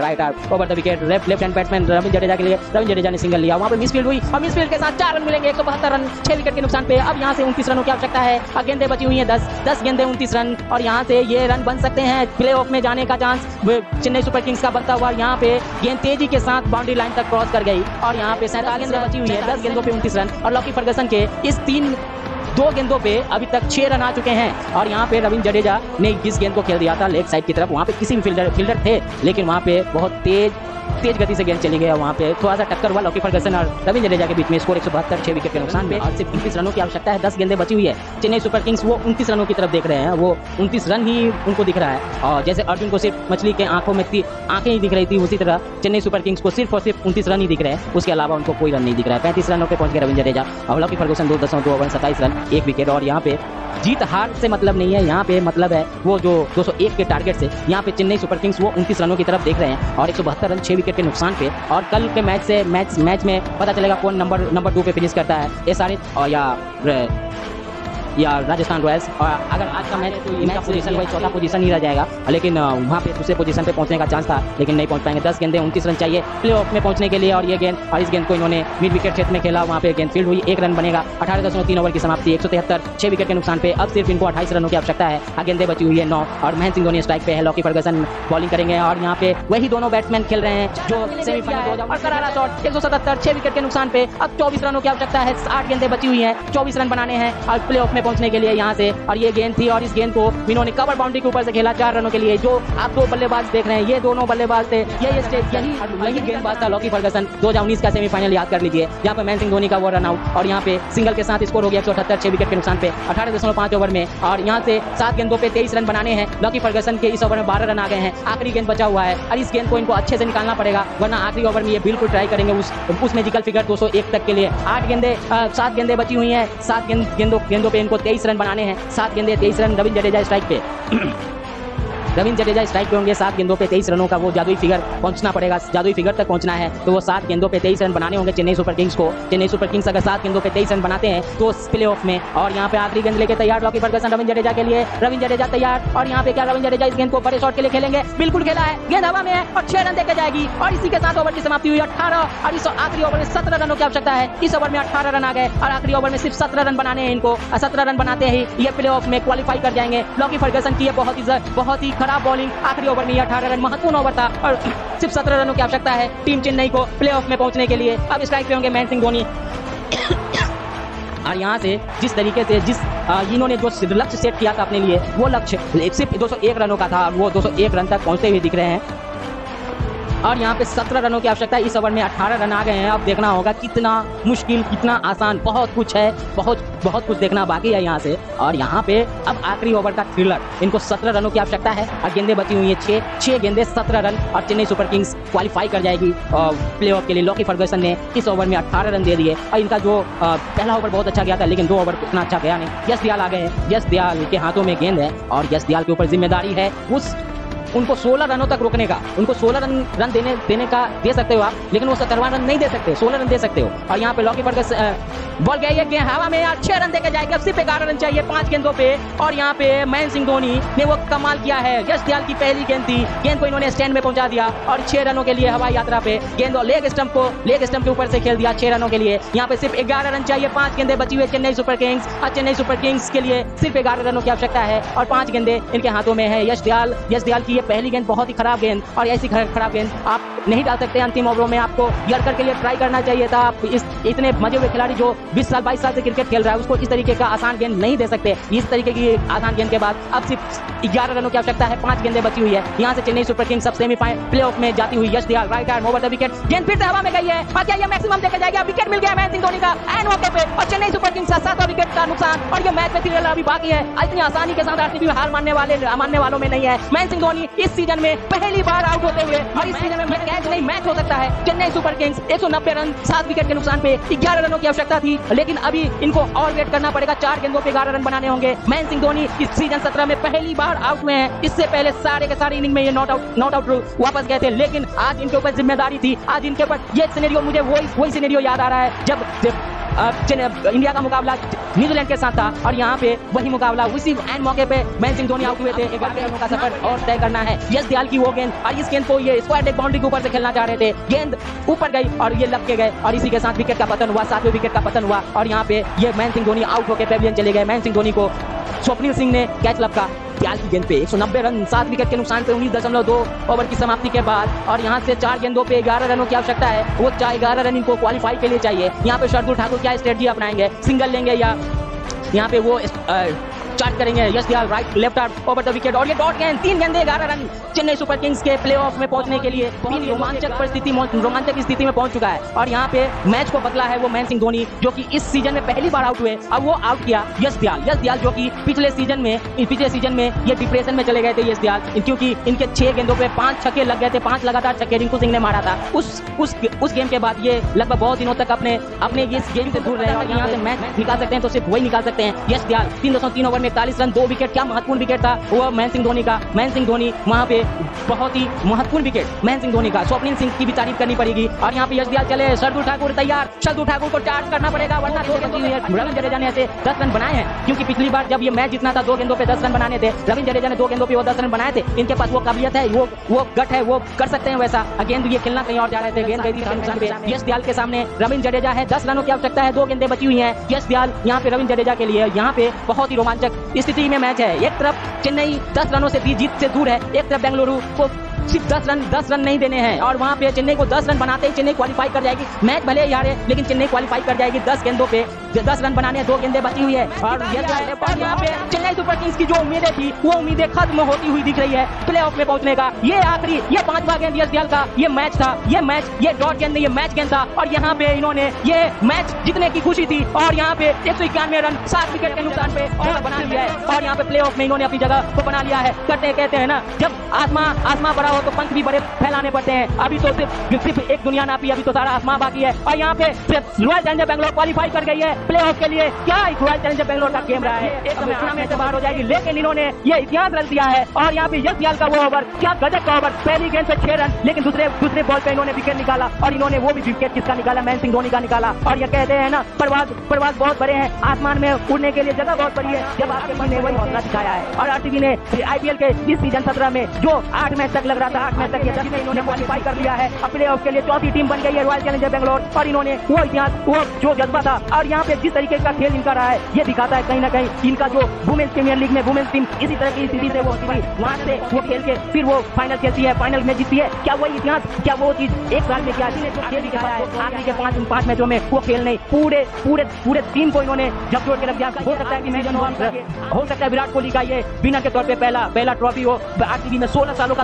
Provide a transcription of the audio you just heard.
Right out over the wicket left hand batsman Ravindra Jadeja के लिए। रविंद्र जडेजा ने सिंगल लिया, वहां पे मिसफील्ड हुई और मिसफील्ड के साथ 4 रन मिलेंगे। 172 रन 6 विकेट के नुकसान पे। अब यहां से 29 रनों की आवश्यकता है। अब गेंदें बची हुई हैं 10 गेंदें 29 रन और यहां से ये रन बन सकते हैं प्ले ऑफ में जाने का चांस चेन्नई सुपर किंग्स का बनता हुआ। यहाँ पे गेंद तेजी के साथ बाउंड्री लाइन तक क्रॉस कर गई और यहाँ पे 47 गेंदें बची हुई है 10 गेंदों पे 29 रन और लॉकी फर्गसन के इस 2 गेंदों पे अभी तक 6 रन आ चुके हैं। और यहाँ पे रविंद्र जडेजा ने इस गेंद को खेल दिया था लेग साइड की तरफ। वहाँ पे किसी भी फील्डर थे लेकिन वहाँ पे बहुत तेज गति से गेंद चली गई। वहाँ पे थोड़ा सा टक्कर हुआ लॉकी फर्गसन और रविंद्र जडेजा के बीच में। स्कोर 172 6 विकेट के नुकसान पे और सिर्फ 29 रनों की आवश्यकता है। 10 गेंदें बची हुई है। चेन्नई सुपर किंग्स वो 29 रनों की तरफ देख रहे हैं, वो 29 रन ही उनको दिख रहा है। और जैसे अर्जुन को सिर्फ मछली के आंखों में आंखें ही दिख रही थी, उसी तरह चेन्नई सुपर किंग्स को सिर्फ और सिर्फ 29 रन ही दिख रहे हैं। उसके अलावा उनको कोई रन नहीं दिख रहा है। 35 रनों पर पहुंच गए रविंद्र जडेजा और Lockie Ferguson 2.2 over 27 run 1 wicket. और यहाँ पे जीत हार से मतलब नहीं है, यहाँ पे मतलब है वो जो 201 के टारगेट से यहाँ पे चेन्नई सुपर किंग्स वो 29 रनों की तरफ देख रहे हैं और 172 रन 6 विकेट के नुकसान पे। और कल के मैच में पता चलेगा कौन नंबर 2 पे फिनिश करता है, एसआरएच और या राजस्थान रॉयल्स। और अगर आज का मैच तो इनका पोजीशन वही 4था पोजीशन ही रह जाएगा, लेकिन वहाँ पे दूसरे पोजीशन पे पहुंचने का चांस था लेकिन नहीं पहुंच पाएंगे। 10 गेंदें 29 रन चाहिए प्ले ऑफ में पहुंचने के लिए। और ये गेंद और इस गेंद को इन्होंने मिड विकेट क्षेत्र में खेला, वहाँ पे गेंद फील्ड हुई, 1 रन बनेगा। 18.3 ओवर की समाप्ति 173 6 विकेट के नुकसान पे। अब सिर्फ इनको 28 रनों की आवश्यकता है। गेंदें बची हुई है 9 और महेंद्र सिंह धोनी स्ट्राइक पे है। लॉकी फर्गसन बॉलिंग करेंगे और यहाँ पे वही दोनों बैट्समैन खेल रहे हैं जो सेमीफाइनल और करारा शॉट 177 6 विकेट के नुकसान पे। अब 24 रनों की आवश्यकता है। 8 गेंदें बची हुई है, 24 रन बनाने हैं और प्ले ऑफ पहुंचने के लिए यहाँ से। और ये गेंद थी और इस गेंद को इन्होंने कवर बाउंड्री के ऊपर से खेला 4 रनों के लिए। जो आप 2 बल्लेबाज देख रहे हैं, ये दोनों बल्लेबाज थे, यही गेंदबाज था लॉकी फर्गसन। 2019 का सेमीफाइनल याद कर लीजिए, यहाँ पे महेंद्र सिंह धोनी का वो रन आउट और यहाँ पे सिंगल के साथ स्कोर हो गया 178 6 विकेट के नुकसान पे 18.5 ओवर में। और यहाँ से 7 गेंदों पे 23 रन बनाने हैं। लॉकी फर्गसन के इस ओवर में 12 रन आ गए हैं, आखिरी गेंद बचा हुआ है और इस गेंद को इनको अच्छे से निकालना पड़ेगा वरना आखिरी ओवर में ये बिल्कुल ट्राई करेंगे उस मैजिकल फिगर 201 तक के लिए। 7 गेंदें बची हुई है, 7 गेंदों पे इनको 23 रन बनाने हैं। 7 गेंदे 23 रन रविंद्र जडेजा स्ट्राइक पे होंगे। 7 गेंदों पे 23 रनों का वो जादुई फिगर पहुंचना पड़ेगा, जादुई फिगर तक पहुंचना है तो वो 7 गेंदों पे 23 रन बनाने होंगे चेन्नई सुपर किंग्स को। चेन्नई सुपर किंग्स अगर 7 गेंदों पे 23 रन बनाते हैं तो प्ले ऑफ में। और यहाँ पे आखिरी गेंद लेके तैयार लॉकी फर्गसन रविंद्र जडेजा के लिए। रविंद्र जडेजा तैयार और यहाँ पे क्या रविंद्र जडेजा इस गेंद को बड़े शॉट के लिए खेलेंगे। बिल्कुल खेला है, गेंद हवा में है और 6 रन देकर जाएगी। और इसी के साथ ओवर की समाप्ति हुई 18 और इस आखिरी ओवर में 17 रनों की आवश्यकता है। इस ओवर में 18 रन आ गए और आखिरी ओवर में सिर्फ 17 रन बनाने हैं इनको। 17 रन बनाते ही ये प्ले ऑफ में क्वालिफाई कर जाएंगे। लॉकी फर्गसन की बहुत ही खराब बॉलिंग आखिरी ओवर में। 18 रन महत्वपूर्ण ओवर था और सिर्फ 17 रनों की आवश्यकता है टीम चेन्नई को प्लेऑफ में पहुंचने के लिए। अब स्ट्राइक पे होंगे महेंद्र सिंह धोनी और यहाँ से जिस तरीके से इन्होंने जो लक्ष्य सेट किया था अपने लिए वो लक्ष्य सिर्फ 201 रनों का था, वो 201 रन तक पहुंचते हुए दिख रहे हैं। और यहाँ पे 17 रनों की आवश्यकता है, इस ओवर में 18 रन आ गए हैं। अब देखना होगा कितना मुश्किल कितना आसान, बहुत कुछ है, बहुत कुछ देखना बाकी है यहाँ से। और यहाँ पे अब आखिरी ओवर का थ्रिलर, इनको 17 रनों की आवश्यकता है और गेंदें बची हुई है 6 गेंदें 17 रन और चेन्नई सुपर किंग्स क्वालिफाई कर जाएगी प्ले ऑफ के लिए। लॉकी फर्गसन ने इस ओवर में 18 रन दे दिए और इनका जो पहला ओवर बहुत अच्छा गया था लेकिन 2 ओवर उतना अच्छा गया नहीं। यश दयाल आ गए, यश दयाल के हाथों में गेंद है और यश दयाल के ऊपर जिम्मेदारी है उनको 16 रनों तक रोकने का, उनको 16 रन देने का दे सकते हो आप, लेकिन वो 17वां रन नहीं दे सकते, 16 रन दे सकते हो। और यहाँ पे लॉकी फर्गसन बॉल गई है गेंद हवा में, 6 रन देकर जाएगी। अब सिर्फ 11 रन चाहिए 5 गेंदों पे और यहाँ पे महेंद्र सिंह धोनी ने वो कमाल किया है। यश दयाल की पहली गेंद थी, गेंद को इन्होंने स्टैंड में पहुंचा दिया और 6 रनों के लिए हवाई यात्रा पे गेंद और लेग स्टम्प के ऊपर से खेल दिया 6 रनों के लिए। यहाँ पे सिर्फ 11 रन चाहिए 5 गेंदे बची हुई चेन्नई सुपर किंग्स और चेन्नई सुपर किंग्स के लिए सिर्फ 11 रनों की आवश्यकता है और 5 गेंदे इनके हाथों में है। यश दयाल की पहली गेंद बहुत ही खराब गेंद और ऐसी खराब गेंद आप नहीं डाल सकते अंतिम ओवरों में। आपको यॉर्कर के लिए ट्राई करना चाहिए था। आप इस इतने मजे हुए खिलाड़ी जो 20 साल 22 साल से क्रिकेट खेल रहा है उसको इस तरीके का आसान गेंद नहीं दे सकते। इस तरीके की आसान गेंद के बाद अब सिर्फ 11 रनों की आवश्यकता है, 5 गेंदें बची हुई है। यहाँ से चेन्नई सुपर किंग्स सब सेमीफाइनल प्ले ऑफ में जाती हुई। Yash Dayal right arm over the wicket, गेंद फिर से हवा में गई है और क्या ये मैक्सिमम देकर जाएगा। विकेट मिल गया महेंद्र सिंह धोनी का एंड मौके पे और चेन्नई सुपर किंग्स का 7वां विकेट का नुकसान। और ये मैच में थ्रिलर अभी बाकी है, इतनी आसानी के साथ आरसीबी हार मानने वालों में नहीं है। महेंद्र सिंह धोनी इस सीजन में पहली बार आउट होते हुए और इस सीजन में कैच नहीं मैच हो सकता है। Chennai Super Kings 190 run 7 wicket के नुकसान पे, 11 रनों की आवश्यकता थी लेकिन अभी इनको और वेट करना पड़ेगा। 4 गेंदों पे 11 रन बनाने होंगे। महेंद्र सिंह धोनी इस सीजन 17 में पहली बार आउट हुए हैं, इससे पहले सारे के सारे इनिंग में ये नॉट आउट वापस गए थे लेकिन आज इनके ऊपर जिम्मेदारी थी। आज इनके ऊपर ये सिनेरियो मुझे वही सिनेरियो याद आ रहा है जब इंडिया का मुकाबला न्यूजीलैंड के साथ था और यहाँ पे वही मुकाबला उसी एंड मौके पे महेंद्र सिंह धोनी आउट हुए थे। 11 रनों का सफर और तय करना है। यश दयाल की वो गेंद और इस गेंद को ये स्क्वायर लेग बाउंड्री के ऊपर से खेलना चाह रहे थे, गेंद ऊपर गई और ये लपके गए और इसी के साथ विकेट का पतन हुआ, 7वें विकेट का पतन हुआ और यहाँ पे ये महेंद्र सिंह धोनी आउट होकर पेविलियन चले गए। महेंद्र सिंह धोनी को स्वप्निल सिंह ने कैच लपका दयाल की गेंद पे। 190 रन 7 विकेट के नुकसान से 19.2 ओवर की समाप्ति के बाद और यहाँ से 4 गेंदों पे 11 रनों की आवश्यकता है। वो 11 रन इनको क्वालिफाई के लिए चाहिए। यहाँ पे शार्दुल ठाकुर क्या स्ट्रेटजी अपनाएंगे, सिंगल लेंगे या यहाँ पे वो चार्ट करेंगे। Yash Dayal right left arm over the wicket और ये डॉट गेंद, 3 गेंदे 11 रन। चेन्नई सुपर किंग्स के प्लेऑफ में पहुंचने के लिए रोमांचक स्थिति में पहुंच चुका है और यहाँ पे मैच को बदला है वो महेंद्र सिंह धोनी जो कि इस सीजन में पहली बार आउट हुए। अब वो आउट किया यश दयाल जो कि पिछले सीजन में ये डिप्रेशन में चले गए थे यश दयाल, क्योंकि इनके 6 गेंदों पे 5 छक्के लग गए थे, 5 लगातार छक्के रिंकू सिंह ने मारा था। उस गेम के बाद ये लगभग बहुत दिनों तक अपने इस गेम से दूर रहे और यहाँ से मैच निकाल सकते हैं तो सिर्फ वही निकाल सकते हैं। Yash Dayal 3.3 over 41 run, 2 wicket, क्या महत्वपूर्ण विकेट था वो महेंद्र सिंह धोनी का। महेंद्र सिंह धोनी वहां पे बहुत ही महत्वपूर्ण विकेट महेंद्र सिंह धोनी का। स्वप्निल सिंह की भी तारीफ करनी पड़ेगी और यहाँ पे यश दयाल चले, शार्दुल ठाकुर तैयार, शार्दुल ठाकुर को चार्ज करना पड़ेगा वरना रविंद्र जडेजा ने ऐसे 10 रन बनाए हैं, क्योंकि पिछली बार जब ये मैच जीतना था 2 गेंदों पे 10 रन बनाने थे, रविंद्र जडेजा ने 2 गेंदों पे वो 10 रन बनाए थे। इनके पास वो काबिलियत है, वो गट है, वो कर सकते हैं वैसा। गेंद ये खेलना कहीं और जा रहे थे, गेंद गई थी यश दयाल के सामने, रविंद्र जडेजा है, 10 रनों की आवश्यकता है, 2 गेंदें बची हुई है। यश दयाल यहाँ पे रविंद्र जडेजा के लिए यहाँ पे बहुत ही रोमांचक स्थिति में मैच है। एक तरफ चेन्नई 10 रनों से भी जीत से दूर है, एक तरफ बेंगलुरु को सिर्फ 10 रन नहीं देने हैं और वहाँ पे चेन्नई को 10 रन बनाते ही चेन्नई क्वालिफाई कर जाएगी। मैच भले ही हारे लेकिन चेन्नई क्वालिफाई कर जाएगी। 10 गेंदों पे 10 रन बनाने, 2 गेंदें बची हुई है और यहाँ पे चेन्नई सुपर किंग्स की जो उम्मीदें थी वो उम्मीदें खत्म होती हुई दिख रही है प्लेऑफ में पहुंचने का। ये आखिरी ये 5वां गेंद यश दयाल का ये मैच ये डॉट गेंद नहीं ये मैच गेंद था और यहाँ पे इन्होंने ये मैच जीतने की खुशी थी और यहाँ पे 191 रन 7 विकेट के नुकसान पे और बना लिया है और यहाँ पे प्लेऑफ में इन्होंने अपनी जगह को बना लिया है। कहते हैं ना जब आसमा बड़ा हो तो पंख भी बड़े फैलाने पड़ते हैं। अभी तो सिर्फ एक दुनिया नापी, अभी तो सारा आसमां बाकी है और यहाँ पे सिर्फ रॉयल चैलेंजर बेंगलोर क्वालिफाई कर गई है प्लेऑफ के लिए। क्या रॉयल चैलेंजर बेंगलोर का गेम रहा है, एक समय से बाहर हो जाएगी लेकिन इन्होंने ये इतिहास रच दिया है। और यहाँ पे यश दयाल का वो ओवर, क्या गजब का ओवर, पहली गेंद पे 6 रन लेकिन दूसरे बॉल पे इन्होंने विकेट निकाला और इन्होंने वो भी विकेट किसका निकाला, महेंद्र सिंह धोनी का निकाला। और ये कहते हैं ना प्रवास बहुत बड़े हैं, आसमान में उड़ने के लिए जगह बहुत बड़ी है। जब आपके मन ने वही हौसला दिखाया है और आरसीबी ने आईपीएल के इस सीजन 17 में जो 8 मैच तक लग रहा था, 8 मैच तक ये 10 में इन्होंने क्वालिफाई कर लिया है। प्ले ऑफ के लिए चौथी टीम बन गई है रॉयल चैलेंजर बेंगलोर और इन्होंने वो इतिहास वो जो जज्बा था और यहाँ पे जिस तरीके का खेल इनका रहा है ये दिखाता है कहीं ना कहीं इनका जो वुमेन्स प्रीमियर लीग में वुमेन्स टीम इसी तरह की स्थिति से वो वहाँ से वो खेल के फिर वो फाइनल खेलती है, फाइनल में जीतती है। क्या वही इतिहास, क्या वो चीज एक साल में किया दिखाया है। आखिरी के 5 मैचों में वो खेल नहीं, पूरे टीम को इन्होंने झकझोर के रख दिया। हो सकता है विराट कोहली का ये विनर के तौर पर पहला ट्रॉफी हो आरसीबी में 16 सालों का।